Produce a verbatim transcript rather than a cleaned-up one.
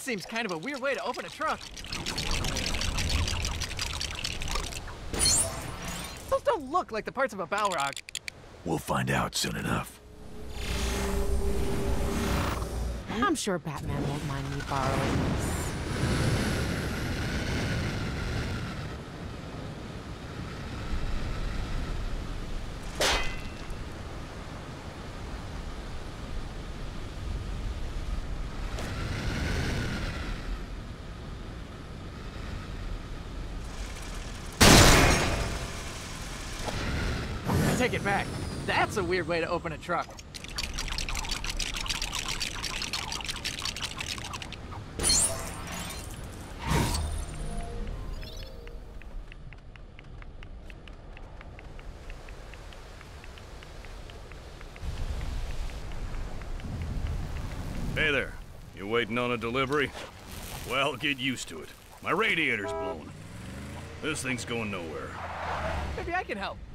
That seems kind of a weird way to open a truck. Those don't look like the parts of a Balrog. We'll find out soon enough. I'm sure Batman won't mind me borrowing this. Take it back. That's a weird way to open a truck. Hey there. You waiting on a delivery? Well, get used to it. My radiator's blown. This thing's going nowhere. Maybe I can help.